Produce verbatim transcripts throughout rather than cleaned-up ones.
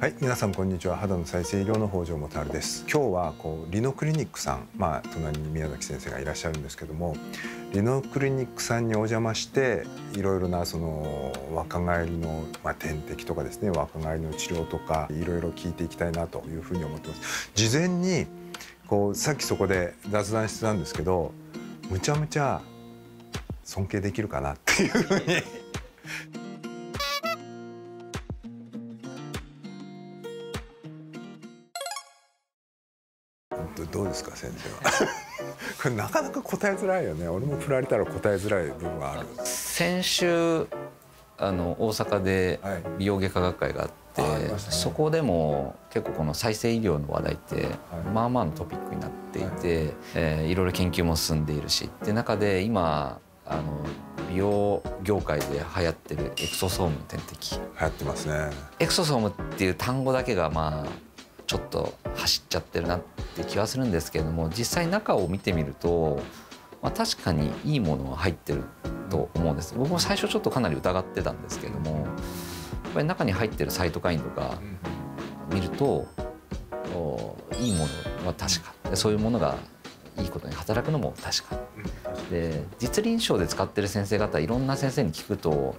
はい、皆さんこんにちは。肌の再生医療の北条基治です。今日はこうリノクリニックさん、まあ隣に宮崎先生がいらっしゃるんですけども、リノクリニックさんにお邪魔していろいろなその若返りの、まあ、点滴とかですね、若返りの治療とかいろいろ聞いていきたいなというふうに思ってます。事前にこうさっきそこで雑談してたんですけど、むちゃむちゃ尊敬できるかなっていうふうにどうですか先生はこれなかなか答えづらいよね。俺も振られたら答えづらい部分はある。先週あの大阪で美容外科学会があって、はいあね、そこでも結構この再生医療の話題って、はい、まあまあのトピックになっていて、はいえー、いろいろ研究も進んでいるしって中で今あの美容業界で流行ってるエクソソームの点滴流行ってますね。エクソソームっていう単語だけがまあちょっと走っちゃってるなって気はするんですけれども、実際中を見てみると、まあ、確かにいいものは入ってると思うんです。僕も最初ちょっとかなり疑ってたんですけれども、やっぱり中に入ってるサイトカインとか見るといいものは確か、そういうものがいいことに働くのも確かで、実臨床で使ってる先生方いろんな先生に聞くと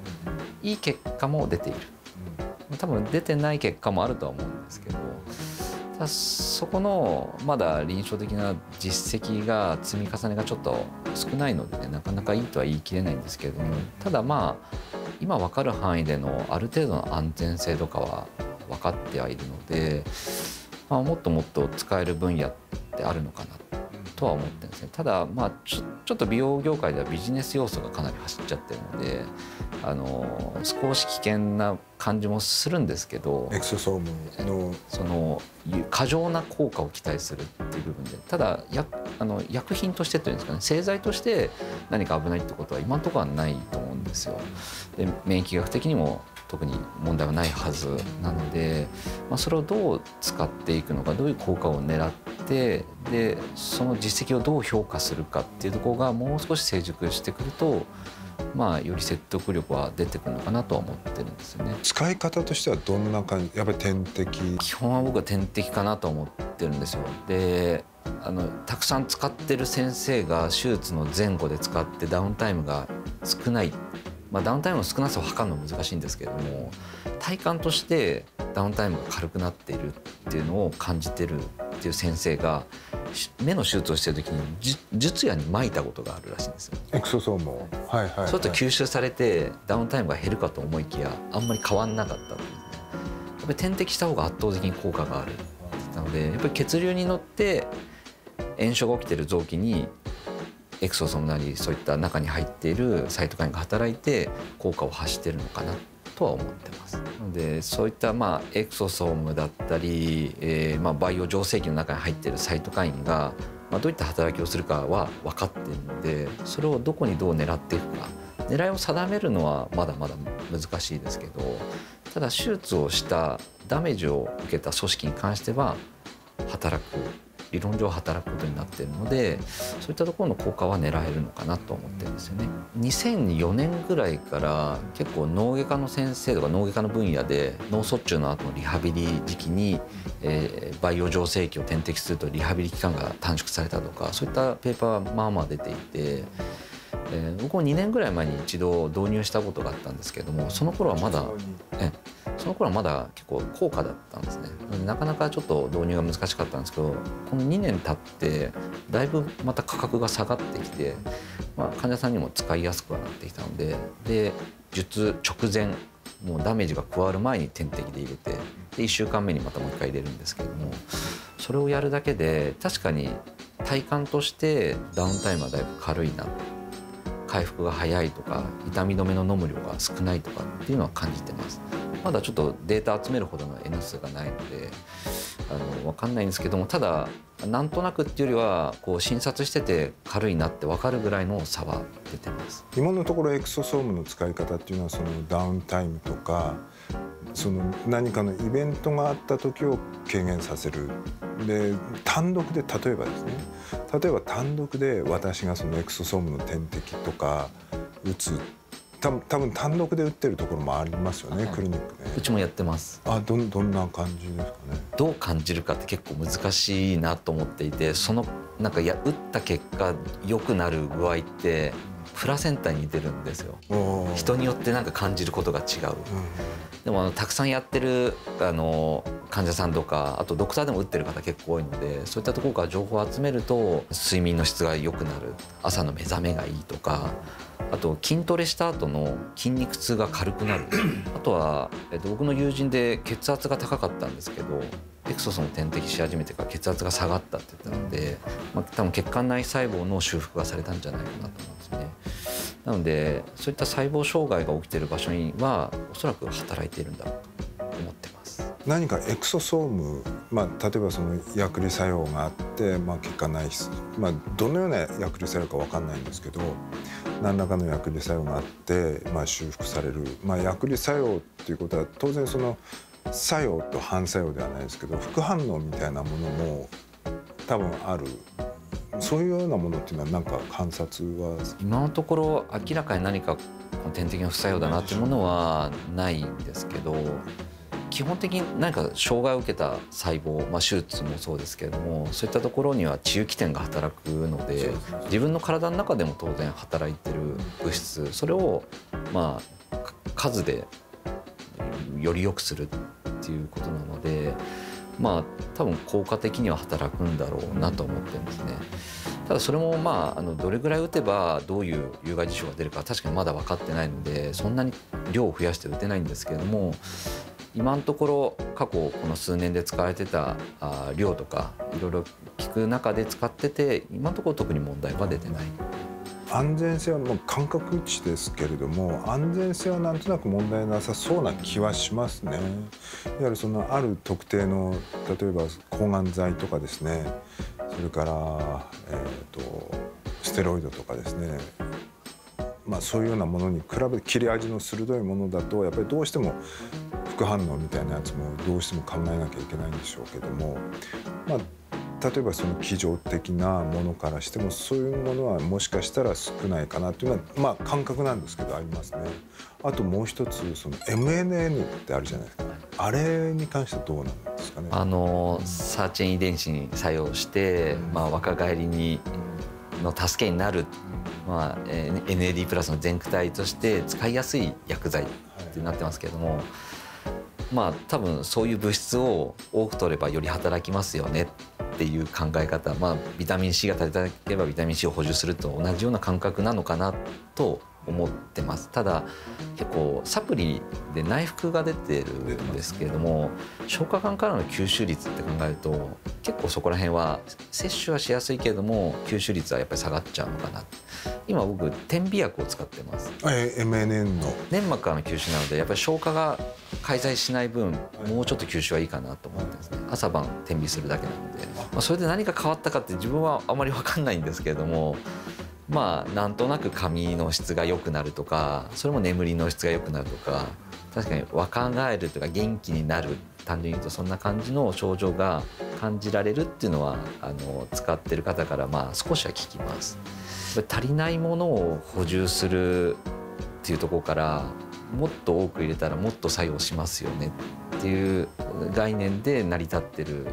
いい結果も出ている、多分出てない結果もあるとは思うんですけど、そこのまだ臨床的な実績が積み重ねがちょっと少ないので、ね、なかなかいいとは言い切れないんですけれども、ただまあ今分かる範囲でのある程度の安全性とかは分かってはいるので、まあ、もっともっと使える分野ってあるのかなとは思ってるんですね。ただまあちょ、ちょっと美容業界ではビジネス要素がかなり走っちゃってるので、あの少し危険な感じもするんですけど、エクソソームのその過剰な効果を期待するっていう部分で、ただやあの薬品としてというんですかね、製剤として何か危ないってことは今のところはないと思うんですよ。で免疫学的にも特に問題はないはずなので、まあ、それをどう使っていくのか、どういう効果を狙ってでその実績をどう評価するかっていうところがもう少し成熟してくると、まあ、より説得力は出てくるのかなとは思ってるんですよね。使い方としてはどんな感じ？やっぱり点滴、基本は僕は点滴かなと思ってるんですよ。であのたくさん使ってる先生が手術の前後で使ってダウンタイムが少ない、まあ、ダウンタイムの少なさを測るのは難しいんですけれども、体感としてダウンタイムが軽くなっているっていうのを感じてるっていう先生が目の手術をしてる時に術野に撒いたことがあるらしいんですよ。エクソソームを、はいはいはい、そうすると吸収されてダウンタイムが減るかと思いきやあんまり変わんなかったんですね。やっぱり点滴した方が圧倒的に効果があるって言ったので、やっぱり血流に乗って炎症が起きてる臓器にエクソソームなりそういった中に入っているサイトカインが働いて効果を発してるのかなとは思ってます。なのでそういったまあエクソソームだったり、えー、まあバイオ浄成器の中に入っているサイトカインがまあどういった働きをするかは分かっているので、それをどこにどう狙っていくか、狙いを定めるのはまだまだ難しいですけど、ただ手術をしたダメージを受けた組織に関しては働く。理論上働くことになっているので、そういったところの効果は狙えるのかなと思ってるんですよね。にせんよねんぐらいから結構脳外科の先生とか脳外科の分野で脳卒中の後のリハビリ時期に、えー、バイオ浄成器を点滴するとリハビリ期間が短縮されたとか、そういったペーパーはまあまあ出ていて、えー、僕もにねんぐらい前に一度導入したことがあったんですけれども、その頃はまだえその頃はまだ結構高価だったんですね。なかなかちょっと導入が難しかったんですけど、このにねん経ってだいぶまた価格が下がってきて、まあ、患者さんにも使いやすくはなってきたので、で術直前もうダメージが加わる前に点滴で入れて、でいっしゅうかんめにまたもういっかい入れるんですけれども、それをやるだけで確かに体感としてダウンタイムはだいぶ軽いな、回復が早いとか痛み止めの飲む量が少ないとかっていうのは感じてます。まだちょっとデータ集めるほどの N 数がないのであの分かんないんですけども、ただなんとなくっていうよりはこう診察してて軽いなって分かるぐらいの差は出てます。今のところエクソソームの使い方っていうのは、そのダウンタイムとかその何かのイベントがあった時を軽減させる。で単独で例えばですね例えば単独で私がそのエクソソームの点滴とか打つた多分単独で打ってるところもありますよね、はい、クリニックで。うちもやってます。あ、どどんな感じですかね。どう感じるかって結構難しいなと思っていて、そのなんかや打った結果良くなる具合ってプラセンタに似てるんですよ。人によってなんか感じることが違う、うん、でもあのたくさんやってるあの患者さんとか、あとドクターでも打ってる方結構多いので、そういったところから情報を集めると睡眠の質が良くなる、朝の目覚めがいいとか、あと筋トレした後の筋肉痛が軽くなるあとは、えっと、僕の友人で血圧が高かったんですけど、エクソソンを点滴し始めてから血圧が下がったって言ったので、まあ、多分血管内細胞の修復がされたんじゃないかなと思うんですね。なのでそういった細胞障害が起きている場所にはおそらく働いているんだろうと思ってます。何かエクソソーム、まあ、例えばその薬理作用があって、まあ、血管内、まあ、どのような薬理作用か分かんないんですけど、何らかの薬理作用があって、まあ、修復される、まあ、薬理作用っていうことは当然その作用と反作用ではないですけど、副反応みたいなものも多分ある。そういうようなものっていうのはなんか観察は今のところ明らかに何か点滴の不作用だなっていうものはないんですけど、基本的に何か障害を受けた細胞、まあ、手術もそうですけれども、そういったところには治癒機転が働くので、自分の体の中でも当然働いてる物質、それをまあ数でより良くするっていうことなので、まあ多分効果的には働くんだろうなと思ってますね。ただそれもまああのどれぐらい打てばどういう有害事象が出るか確かにまだ分かってないので、そんなに量を増やして打てないんですけれども、今のところ過去この数年で使われてたあ量とかいろいろ聞く中で使ってて、今のところ特に問題は出てない。安全性はもう感覚値ですけれども、安全性はなんとなく問題なさそうな気はしますね。いわゆるそのある特定の例えば抗がん剤とかですね、それから、えー、とステロイドとかですね、まあ、そういうようなものに比べて切れ味の鋭いものだとやっぱりどうしても副反応みたいなやつもどうしても考えなきゃいけないんでしょうけども、まあ例えばその機上的なものからしてもそういうものはもしかしたら少ないかなというのは、まあ、感覚なんですけどありますね。あともう一つその エムエヌエヌ ってあるじゃないですか、あれに関してはどうなんですかね。あのサーチェン遺伝子に作用して、うん、まあ、若返りにの助けになる、まあ、エヌエーディー プラスの全駆体として使いやすい薬剤ってなってますけれども。はい、まあ、多分そういう物質を多く取ればより働きますよねっていう考え方、まあ、ビタミン C が足りなければビタミン C を補充すると同じような感覚なのかなと思ってます。ただ結構サプリで内服が出てるんですけれども、消化管からの吸収率って考えると結構そこら辺は摂取はしやすいけれども吸収率はやっぱり下がっちゃうのかな。今僕点鼻薬を使ってます。え エムエヌエヌ の粘膜からの吸収なのでやっぱり消化が介在しない分もうちょっと吸収はいいかなと思ってですね、朝晩点鼻するだけなので、まあ、それで何か変わったかって自分はあまり分かんないんですけれども、まあなんとなく髪の質が良くなるとか、それも眠りの質が良くなるとか、確かに若返るとか元気になる、単純に言うとそんな感じの症状が感じられるっていうのはあの使ってる方からまあ少しは聞きます。足りないものを補充するっていうところからもっと多く入れたらもっと作用しますよねっていう概念で成り立ってる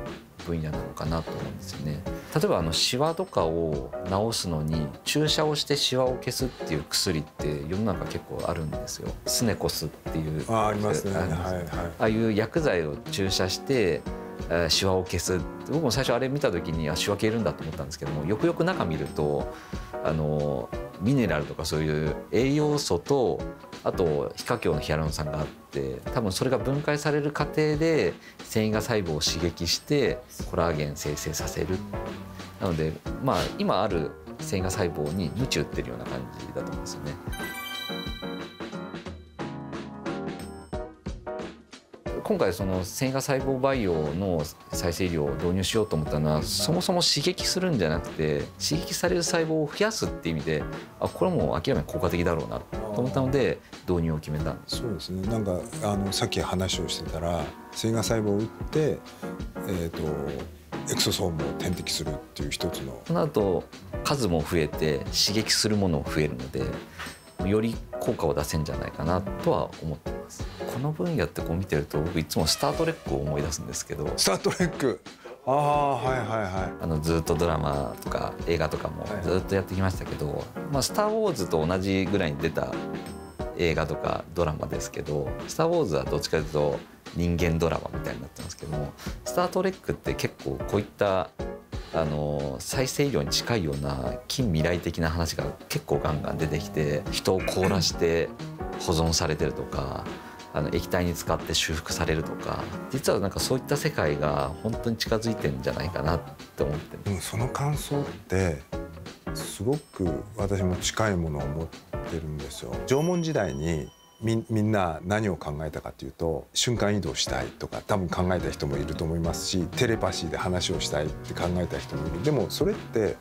分野なのかなと思うんですよね。例えばあのシワとかを治すのに注射をしてシワを消すっていう薬って世の中結構あるんですよ。スネコスっていう、あありますね、ああいう薬剤を注射してシワを消す。僕も最初あれ見た時にシワ消えるんだと思ったんですけども、よくよく中見るとあのミネラルとかそういう栄養素と、あと皮下鏡のヒアルロン酸があって、多分それが分解される過程で繊維が細胞を刺激してコラーゲン生成させる。なのでまあ今ある繊維が細胞に鞭打ってるような感じだと思うんですよね。今回その繊維が細胞培養の再生医療を導入しようと思ったのは、そもそも刺激するんじゃなくて刺激される細胞を増やすっていう意味で、あこれもう明らかに効果的だろうなと思ったので導入を決めた。そうですね、なんかあのさっき話をしてたら繊維が細胞を打って、えーとエクソソームを点滴するっていう一つの、その後数も増えて刺激するものも増えるので。より効果を出せんじゃないかなとは思ってます。この分野ってこう見てると僕いつもスタートレックを思い出すんですけど。スタートレック、ああ、はいはいはい。あのずっとドラマとか映画とかもずっとやってきましたけど、まあ、スター・ウォーズと同じぐらいに出た映画とかドラマですけど、スター・ウォーズはどっちかというと人間ドラマみたいになってますけども、スター・トレックって結構こういったあの再生医療に近いような近未来的な話が結構ガンガン出てきて、人を凍らして保存されてるとか、あの液体に使って修復されるとか、実はなんかそういった世界が本当に近づいてるんじゃないかなって思ってる。でもその感想ってすごく私も近いものを持ってるんですよ。縄文時代にみ, みんな何を考えたかというと、瞬間移動したいとか多分考えた人もいると思いますし、テレパシーで話をしたいって考えた人もいる。でもそれって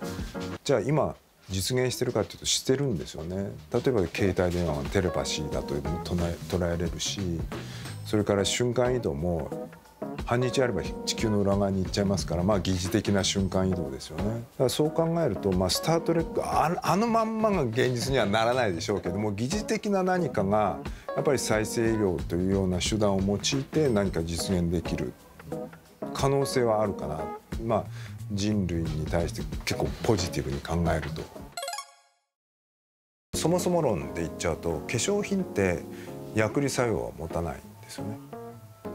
じゃあ今実現してるかというとしてるんですよね。例えば携帯電話はテレパシーだと捉えれるし、それから瞬間移動も半日あれば地球の裏側に行っちゃいますから、まあ、疑似的な瞬間移動ですよね。だからそう考えると、まあ、スター・トレック あ, あのまんまが現実にはならないでしょうけども、疑似的な何かがやっぱり再生医療というような手段を用いて何か実現できる可能性はあるかな、まあ、人類に対して結構ポジティブに考えると。そもそも論で言っちゃうと、化粧品って薬理作用は持たないんですよね。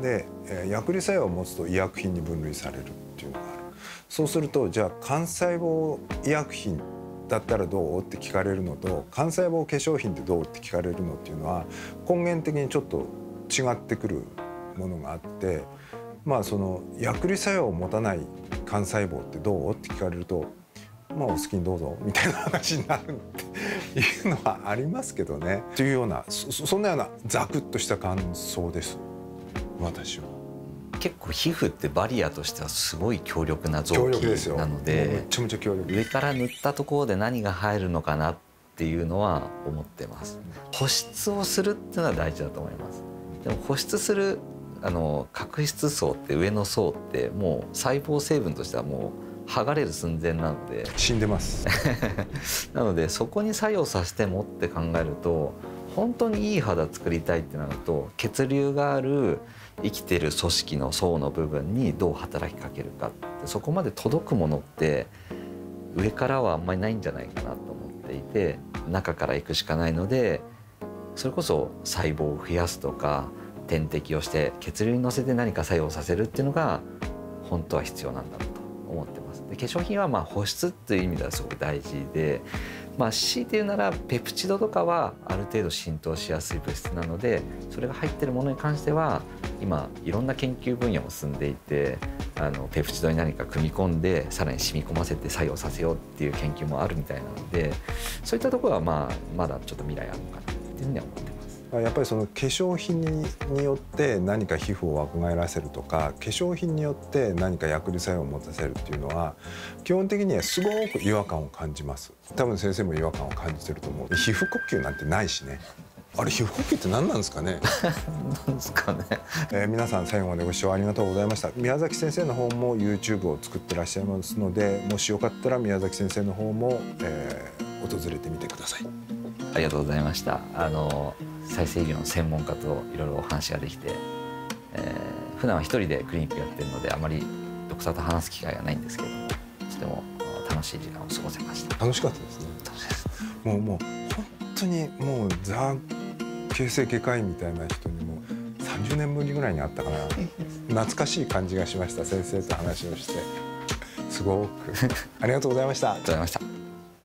で薬理作用を持つと医薬品に分類されるっていうのがある。そうするとじゃあ幹細胞医薬品だったらどうって聞かれるのと、幹細胞化粧品ってどうって聞かれるのっていうのは根源的にちょっと違ってくるものがあって、まあその薬理作用を持たない幹細胞ってどうって聞かれると、まあお好きにどうぞみたいな話になるっていうのはありますけどね。というような そ, そんなようなザクッとした感想です。私は結構皮膚ってバリアとしてはすごい強力な臓器なので、めちゃめちゃ強力。上から塗ったところで何が入るのかなっていうのは思ってます。保湿をするっていうのは大事だと思います。でも保湿するあの角質層って上の層ってもう細胞成分としてはもう剥がれる寸前なので死んでますなのでそこに作用させてもって考えると、本当にいい肌作りたいってなると、血流がある生きてる組織の層の部分にどう働きかけるかって、そこまで届くものって上からはあんまりないんじゃないかなと思っていて、中から行くしかないので、それこそ細胞を増やすとか点滴をして血流に乗せて何か作用させるっていうのが本当は必要なんだろうと思ってます。で、化粧品はまあ保湿っていう意味ではすごく大事で、まあ、強いて言うならペプチドとかはある程度浸透しやすい物質なので、それが入っているものに関しては今いろんな研究分野も進んでいて、あのペプチドに何か組み込んでさらに染み込ませて作用させようっていう研究もあるみたいなので、そういったところはまあまだちょっと未来あるのかなっていうふうには思ってます。やっぱりその化粧品によって何か皮膚を若返らせるとか、化粧品によって何か薬理作用を持たせるっていうのは基本的にはすごく違和感を感じます。多分先生も違和感を感じてると思う。皮膚呼吸なんてないしね。あれ皮膚呼吸って何なんですかねなんですかねえー、皆さん最後までご視聴ありがとうございました。宮崎先生の方も ユーチューブ を作ってらっしゃいますので、もしよかったら宮崎先生の方も、えー、訪れてみてください。ありがとうございました。あの再生医療の専門家といろいろお話ができて、えー、普段は一人でクリニックやってるのであまりドクターと話す機会がないんですけど、とても楽しい時間を過ごせました。楽しかったですね。楽しかった。もうもう本当にもうザ形成外科医みたいな人にもさんじゅうねんぶりぐらいに会ったかな懐かしい感じがしました。先生と話をしてすごくありがとうございました。ありがとうございました。